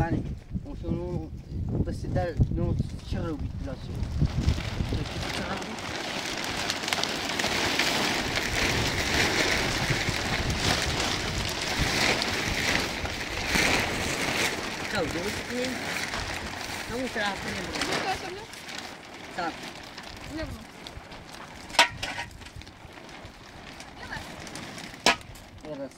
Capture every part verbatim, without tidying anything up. hani onun basitler no çıkarıyor bitlasın. Kaldırsın. Tamam tarafını. Tamam. Ne bu? Orası.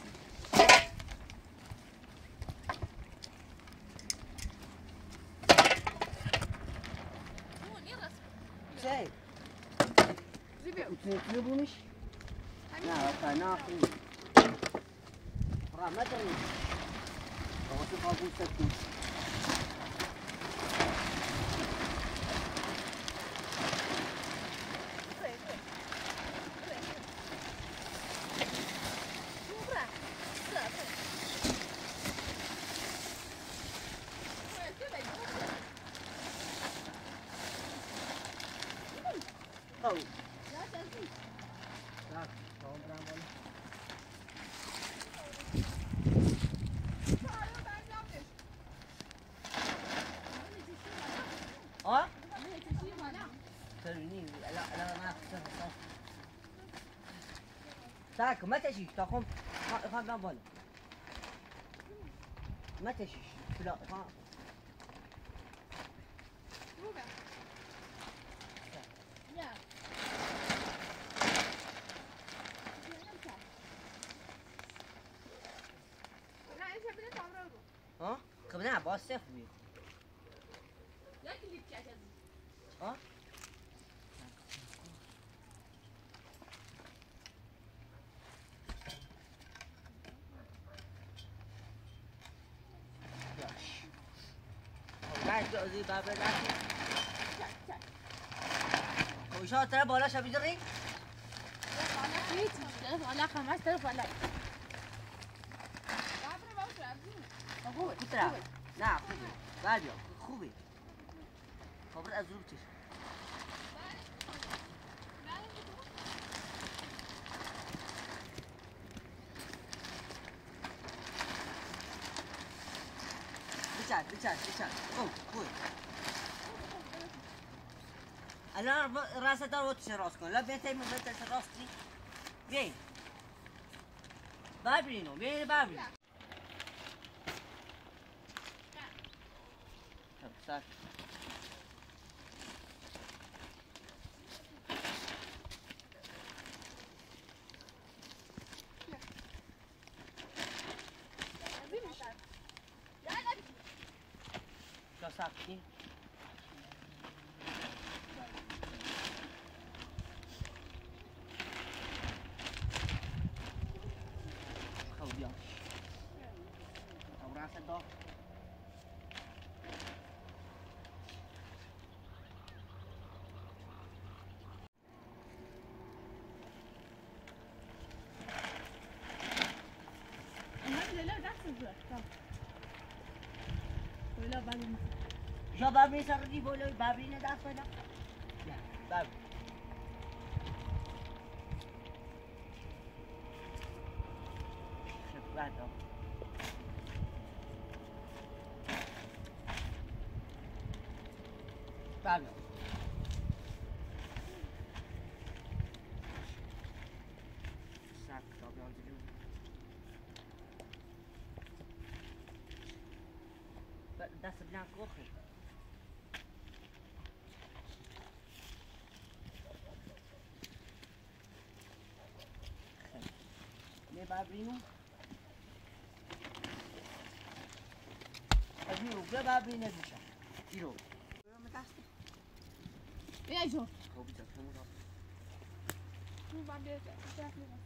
Şey. Ütünü bulmuş. Ne yapayım, ne yapayım? Rahmet olmuş. Babası fazla hissettim. تاك ما تجيش تقوم خا خا بون ما تجيش لا خا ها قبلنا باص صفري لا اللي بتاعك ها زي بابا ده خمسة آلاف ولا شبي دري ولا خمسة آلاف ولا بابا بقى لا خبي خبي خبر ازربتش بچه بچه بچه خوب خوب الان راست دار و توش راست کن لب بیتایی من بیتایی راستی بیایی بابرینو بیایی بابرینو ساک Sakti. Kaldı ya. Avrasa da. یا بابری سردی بولوی بابری نداشت ولی بابری شبات هم بابری سخت آبی آن دیو دست بلند کوچک Babrino, abriu, já babrino é bicha, tirou. Eu me taste. E aí João? Vou bichar, vamos lá. Não vai bichar, bichar não.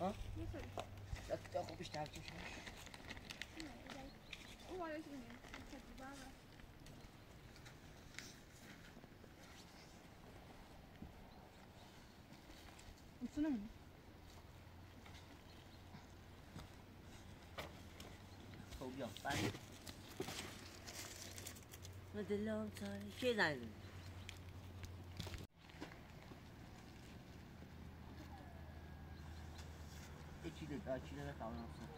Hã? Não sei. Já já vou bichar aqui. O valor é o mesmo. Uçuna mı? Yok ben ne dilim tarih şey zannediyorum içilik açılana kavransın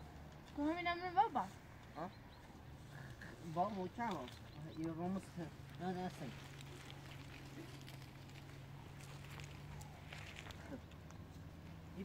Kuhmin emri var bak ها با محکم یه راموس نه نه سن یه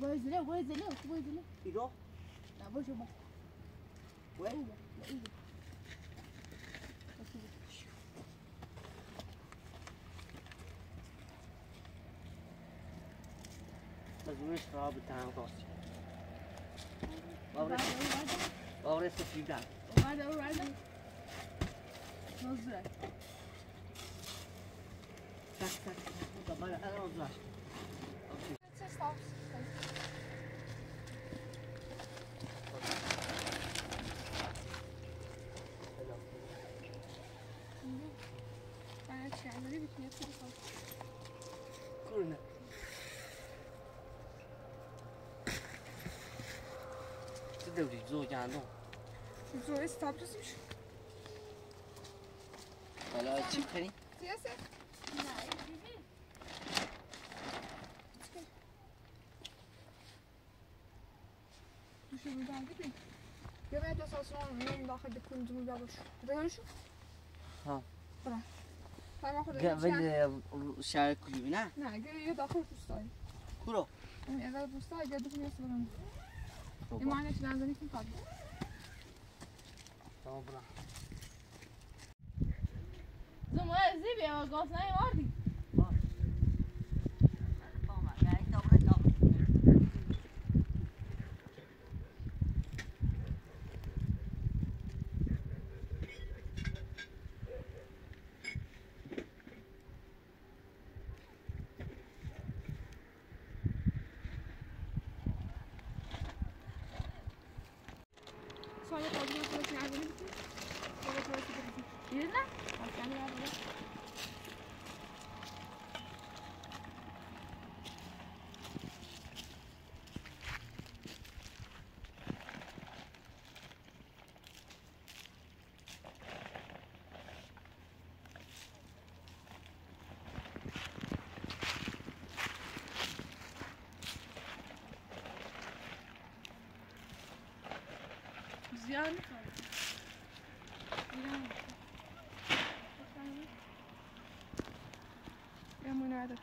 Бой зелё, бой зелё, бой зелё. Идёт? Да, бой зелё. Бой зелё, бой зелё. Azuruz abi tamam olsun. Orası orası fidan. Orada orada. Nasıl? Tak tak. Da bana al olacak. Okey. Stop. Ben çayları bitmeye çalışıyorum. Kurna. Devri zor yandım. Zor istablosmuş. Hala çıkayım. Siyasi. Hayır, bibi. Çıkayım. Düşün buradan değil mi? Yemeğe de sasınan önüm daha hadi kuyumcumu bir alır. Dayan şu. Ha. Bırak. Tamam hadi. Gel şehir kulübüne. Ne? Gel daha kuru pustayı. Kuru. Evet pustayı gel düşünüyorsun bana. İmane çilenden kim kaldı? Tamam bırak. Zumaya zibiye var, gazlayı vardı. Var. Tamam, gayet abone ol. Yani ya münada.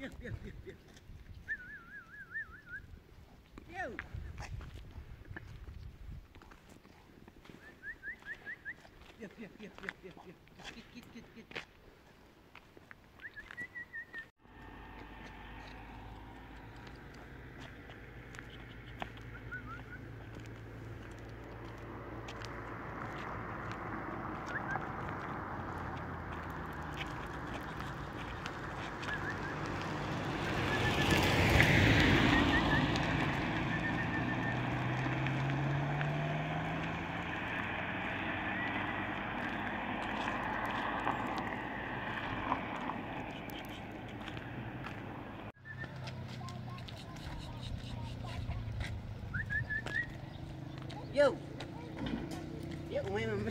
Bill, Bill, Bill, Bill. Bill. Bill, Bill, Bill, Bill, Bill, Bill. Get, get, get, get, get. Yo, yo, we must be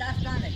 That's done it.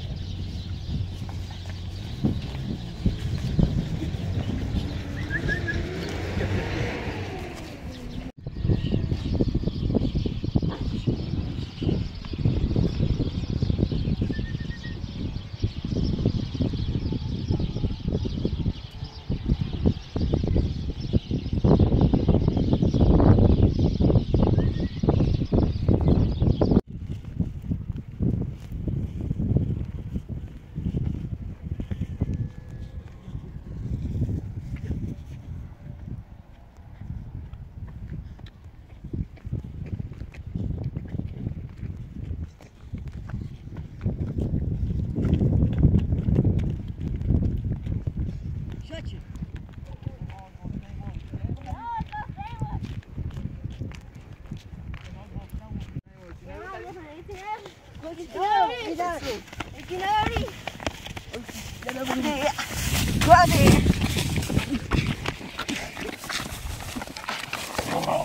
Oh!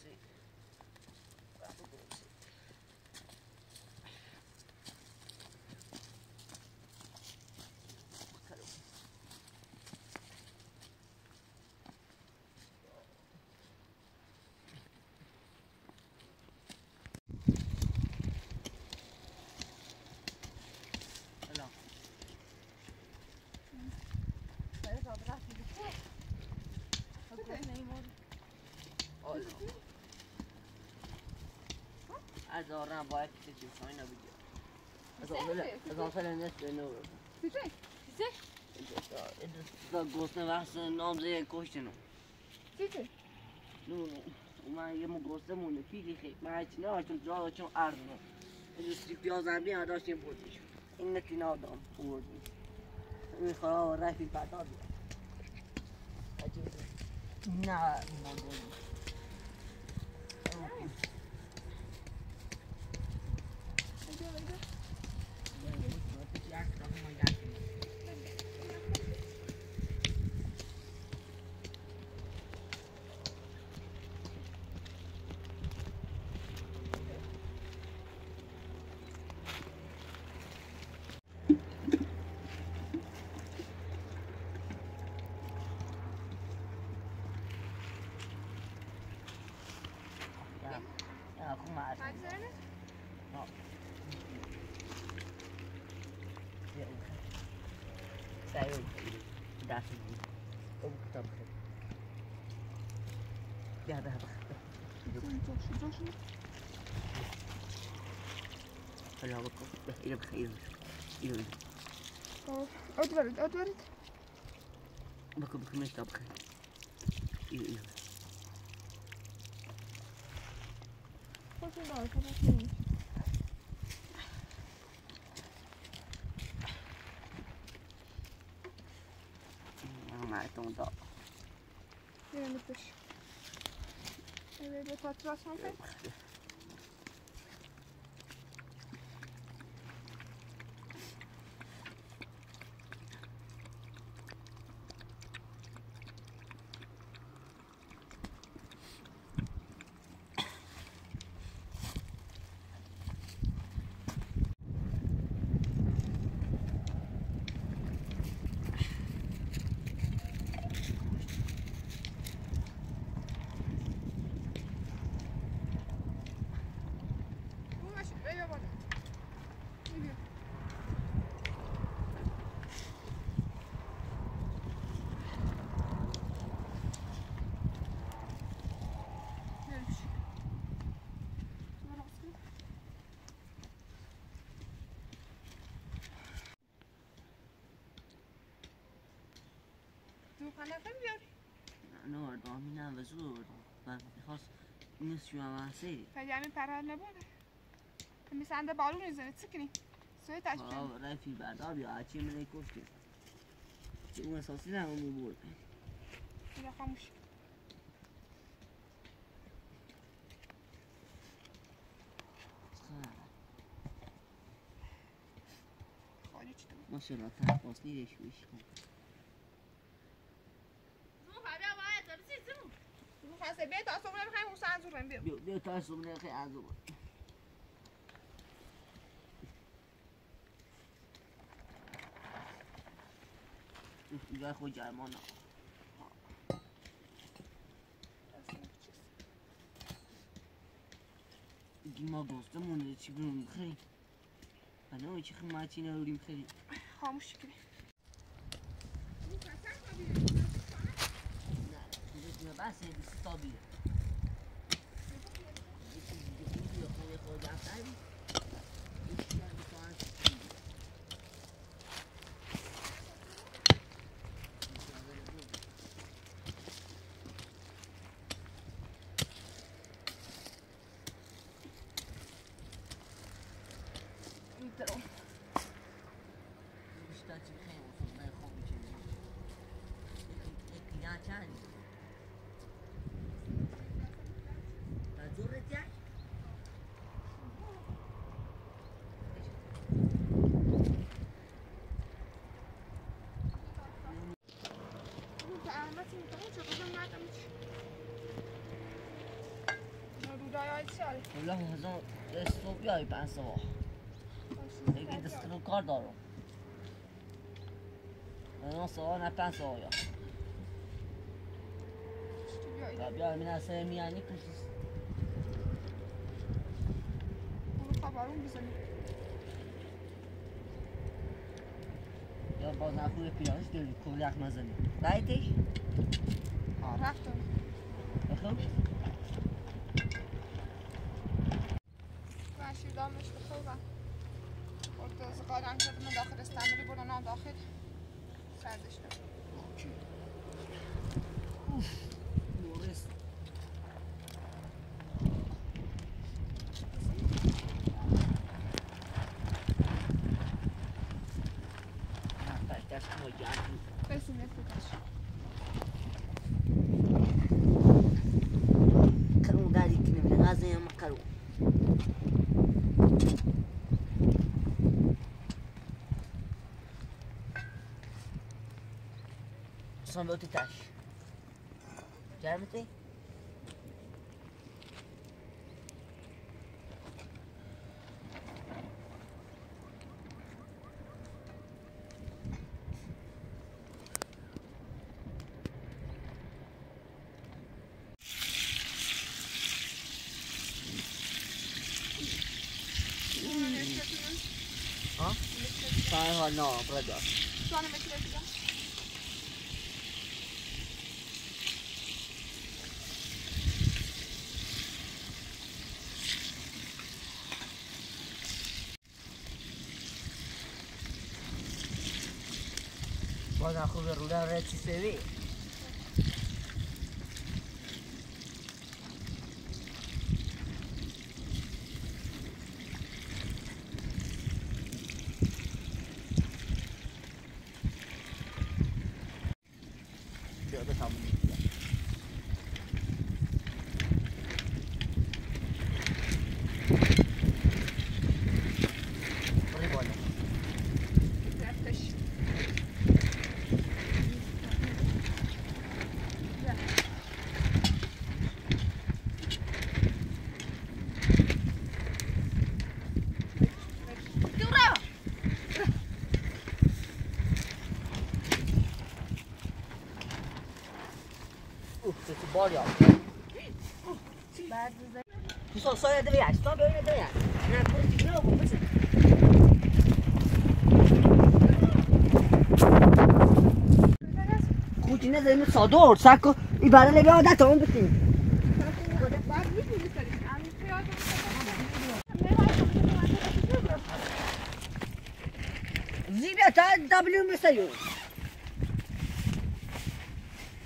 see. Apple goes in. از آرام باید کسی چیم شاینا بگیر از آفل نست به نور کسی؟ کسی؟ از گوستن وقت نامزه یک کشتنو کسی؟ نور من یه مو گوسته مونه پیلی خیلی من هیچی نه هاشم جا داشتم عرض رو از سی پیازم بیم داشتیم بودیشم این نکی نادام بودیم این خواه رفی پتا بیم نه بودیم Ya daha bak. Çok çok çok. Hala bak. İyi bak iyi. İyi. Of, atvarit, atvarit. Bak bak ne işte bak. İyi iyi. Bakın daha bakın. Ama ettim da. Yine pişti. Evet, patras mı? نه وزور بر خاص نیستیم آماده. فریامی پرهال نبوده. میسان د بالون میزنه تکنی. سوی تاش. آه رفی بردا بیا آتشی من کوشتی. چون اساسی نه اونو بود. یا خاموش. خالی چی تو؟ ماشین تا پس نیش میشه. بیا تا صبح خیلی عزوب. اینجا خود جرمانه. ما گفتمونه چی بریم خیلی. حالا چی خیلی ما چی نوریم خیلی. خاموش کن. نه بس استابیل. Thank you. رایال والله هزار استو بیای پنج سوار دیگه دستگاه کار دارم نه سوار نه پنج سوار یا بیای بیای من اصلا میانی کشیست برو خبرون بزنی یا باز نخوی پیانش داری کلیخ مزنی رایدی؟ آه رفتم بخوب؟ دامش بخوبه برد از قارن کردم داخل استمری برو نه داخل سردش نبود اوکی اوف مورست نه پردش ما گردی بسونه پردش کرون داری کنیم نغازه یا مکرون Son bir öte taş. Gelmedi. Ha? Sağ ol, no, burada. Sonra metrede. Bana haberler reçi seviyor. Var ya. Bu son soya da ya, son böyle de ya. Ne kurdu diyor bu kızım. Kutine de mi sador, sakko ibarele bir adet onu bitin. Zibya ta W mesajı.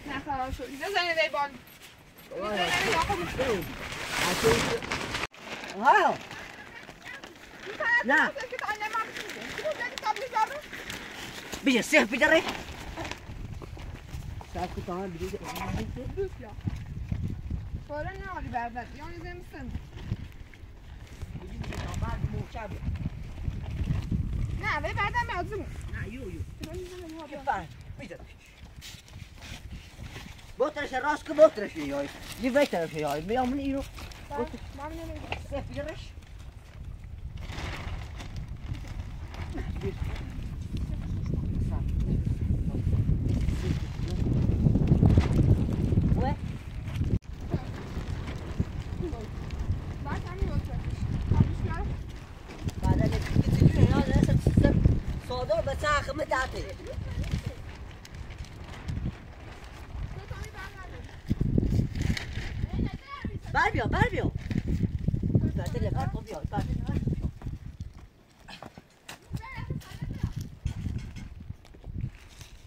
Nakaroş oldu. Ne zaman evde bal? Ne zaman evde bakamıyorum. Ha? Ne? Bir de siyah bir de. Siyah kutular bir de. Büyük ya. Sonra ne oldu berbat? Yani zemsin. Ne? Ve berbat mı azım? Ne? Yok yok. Yapar. Bir de. بطرش راست که بطرش یای یه وی طرف یای بیامون این رو مام نمیدیم سفیرش بعد از اینکه دیگه یاد نسیم سیستم سادار به سخمه داته Barbio, Barbio. Guardate le parco di oggi, Barbio.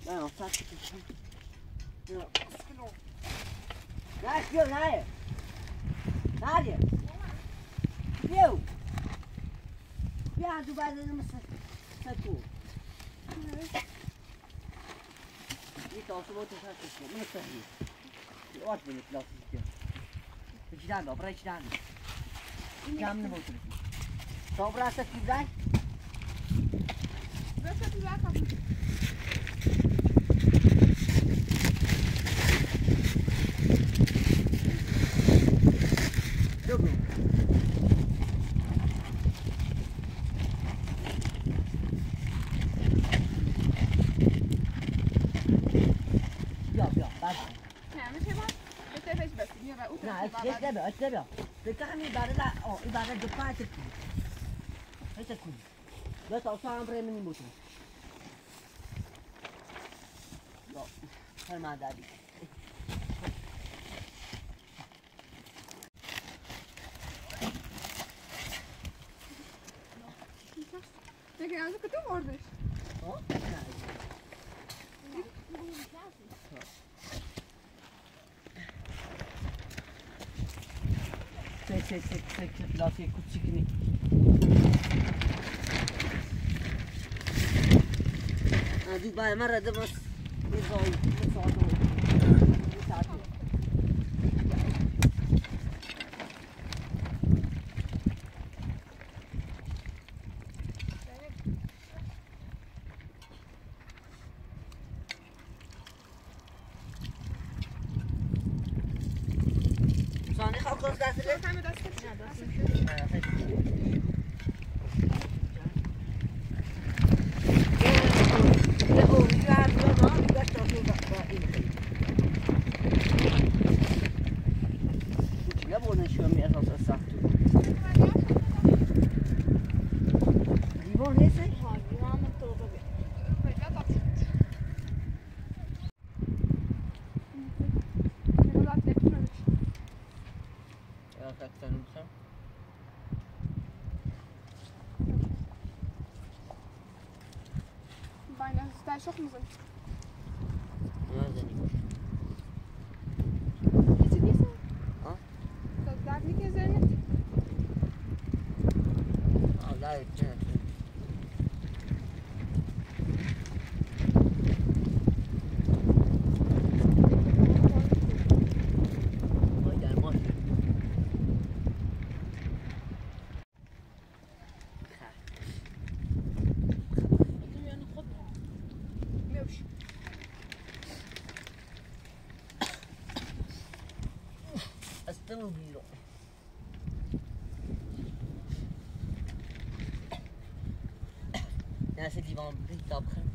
No, non faccio più. No. Dai, Pio, dai. Dai. Pio. Piano, guarda, non mi sai tu. Io ho molto fatto, non sta lì. Ottimo, lo faccio. Vicdan dobra, vicdan. Kamını bozdum. Dobra ise güzel. Böyle bir bak abi. Yok. نه اتیش دبی اتیش دبی. بکامی برای لا آه این برای دکان تکی. هیچ کنی. دست آسان هم برای منی بودن. یا هر مادری. Ne yazık ki tam orada. O? Çek çek çek çek çek lafiye kutçikini. Hadi bayım aradı bas. Bir saat oldu. Bir saat oldu. Bir saat oldu. Çok musun? Nereden gidiyor? Geçin misin? Ha? Sözlerlik üzerine çık. Allah'a etken etken. Haydi boş ver. Nasıl divan bir kitap kırdım.